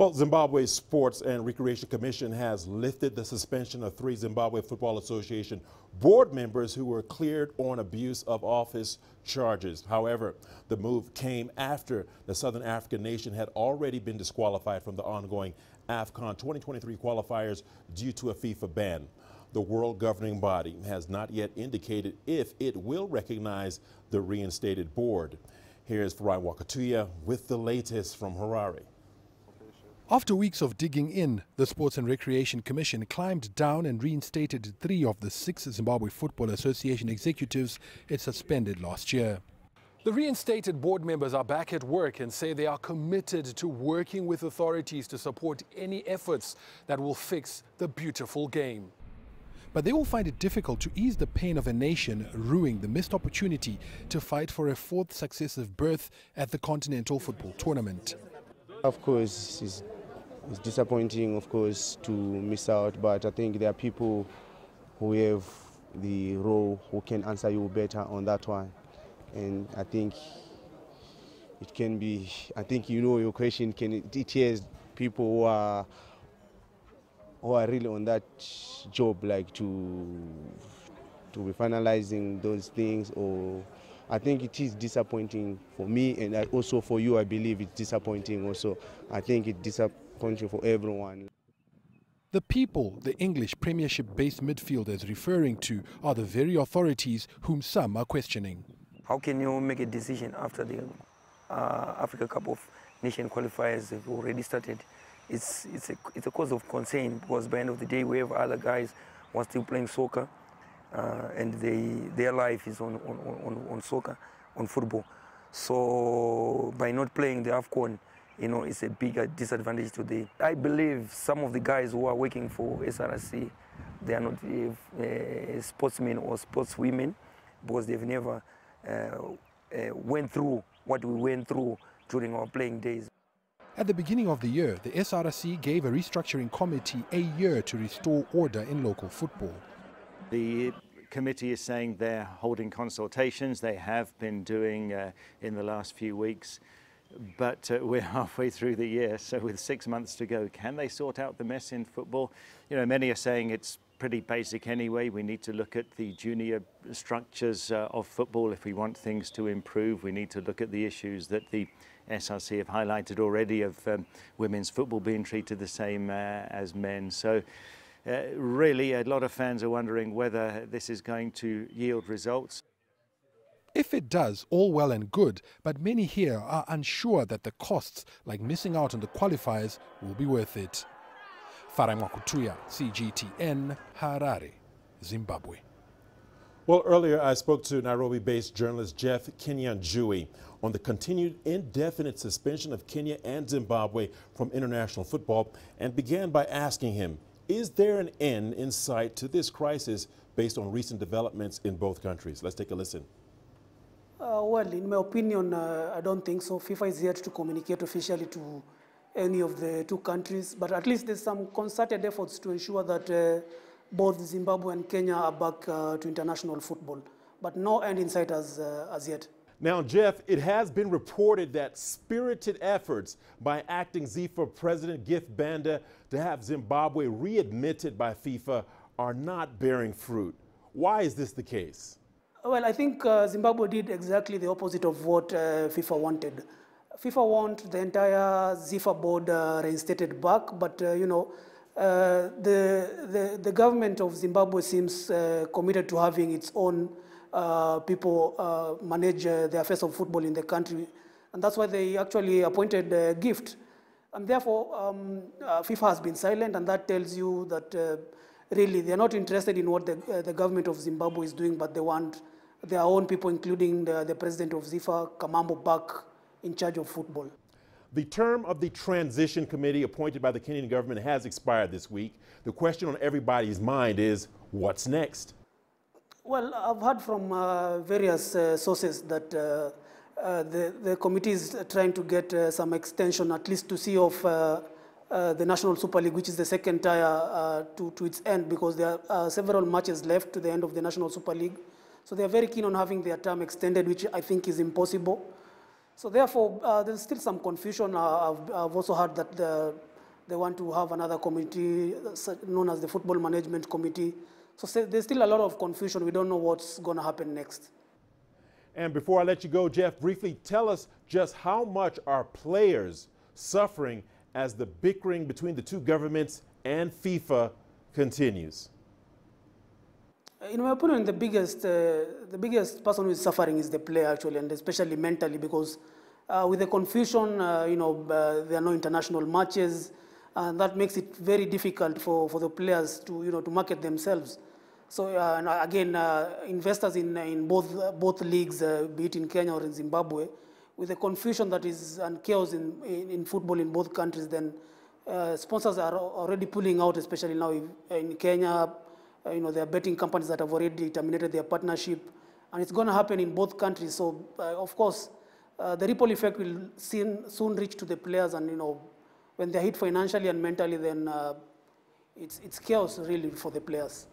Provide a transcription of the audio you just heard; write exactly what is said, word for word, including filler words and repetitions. Well, Zimbabwe's Sports and Recreation Commission has lifted the suspension of three Zimbabwe Football Association board members who were cleared on abuse of office charges. However, the move came after the Southern African nation had already been disqualified from the ongoing AFCON twenty twenty-three qualifiers due to a FIFA ban. The world governing body has not yet indicated if it will recognize the reinstated board. Here's Farai Mwakutuya with the latest from Harare. After weeks of digging in, the Sports and Recreation Commission climbed down and reinstated three of the six Zimbabwe Football Association executives it suspended last year. The reinstated board members are back at work and say they are committed to working with authorities to support any efforts that will fix the beautiful game. But they will find it difficult to ease the pain of a nation ruining the missed opportunity to fight for a fourth successive berth at the Continental Football Tournament. Of course, it's It's disappointing, of course, to miss out, but I think there are people who have the role who can answer you better on that one. And I think it can be, I think, you know, your question can teach people who are, who are really on that job, like to, to be finalizing those things. Or I think it is disappointing for me, and also for you, I believe it's disappointing also. I think it's disappointing for everyone. The people the English Premiership-based midfielder is referring to are the very authorities whom some are questioning. How can you make a decision after the uh, Africa Cup of Nations qualifiers have already started? It's, it's, a, it's a cause of concern, because by the end of the day we have other guys who are still playing soccer, uh, and they, their life is on, on, on, on soccer, on football. So by not playing the AFCON, you know, it's a bigger disadvantage today. I believe some of the guys who are working for S R C, they are not uh, sportsmen or sportswomen, because they've never uh, uh, went through what we went through during our playing days. At the beginning of the year, the S R C gave a restructuring committee a year to restore order in local football. The committee is saying they're holding consultations. They have been doing uh, in the last few weeks. But uh, we're halfway through the year, so with six months to go, can they sort out the mess in football? You know, many are saying it's pretty basic anyway. We need to look at the junior structures uh, of football if we want things to improve. We need to look at the issues that the S R C have highlighted already of um, women's football being treated the same uh, as men. So uh, really, a lot of fans are wondering whether this is going to yield results. If it does, all well and good, but many here are unsure that the costs, like missing out on the qualifiers, will be worth it. Farai Mwakutuya, C G T N, Harare, Zimbabwe. Well, earlier I spoke to Nairobi-based journalist Jeff Kenyanjui on the continued indefinite suspension of Kenya and Zimbabwe from international football, and began by asking him, is there an end in sight to this crisis based on recent developments in both countries? Let's take a listen. Uh, well, in my opinion, uh, I don't think so. FIFA is yet to communicate officially to any of the two countries, but at least there's some concerted efforts to ensure that uh, both Zimbabwe and Kenya are back uh, to international football, but no end in sight as, uh, as yet. Now, Jeff, it has been reported that spirited efforts by acting FIFA President Gift Banda to have Zimbabwe readmitted by FIFA are not bearing fruit. Why is this the case? Well, I think uh, Zimbabwe did exactly the opposite of what uh, FIFA wanted. FIFA wanted the entire ZIFA board uh, reinstated back, but uh, you know, uh, the, the the government of Zimbabwe seems uh, committed to having its own uh, people uh, manage uh, the affairs of football in the country, and that's why they actually appointed uh, Gift, and therefore um, uh, FIFA has been silent, and that tells you that. Uh, Really, they're not interested in what the, uh, the government of Zimbabwe is doing, but they want their own people, including the, the president of ZIFA, Kamambo Bak, in charge of football. The term of the transition committee appointed by the Kenyan government has expired this week. The question on everybody's mind is, what's next? Well, I've heard from uh, various uh, sources that uh, uh, the, the committee is trying to get uh, some extension, at least to see of uh, Uh, the National Super League, which is the second tier uh, to, to its end, because there are uh, several matches left to the end of the National Super League. So they are very keen on having their term extended, which I think is impossible. So therefore, uh, there's still some confusion. Uh, I've, I've also heard that the They want to have another committee known as the Football Management Committee. So there's still a lot of confusion. We don't know what's going to happen next. And before I let you go, Jeff, briefly tell us just how much are players suffering as the bickering between the two governments and FIFA continues? In my opinion, the biggest, uh, the biggest person who is suffering is the player, actually, and especially mentally, because uh, with the confusion, uh, you know, uh, there are no international matches, and that makes it very difficult for, for the players to, you know, to market themselves. So uh, and again, uh, investors in, in both, uh, both leagues, uh, be it in Kenya or in Zimbabwe, with the confusion that is and chaos in, in, in football in both countries, then uh, sponsors are already pulling out, especially now in Kenya. Uh, you know, there are betting companies that have already terminated their partnership, and it's going to happen in both countries. So, uh, of course, uh, the ripple effect will soon, soon reach to the players, and, you know, when they're hit financially and mentally, then uh, it's, it's chaos, really, for the players.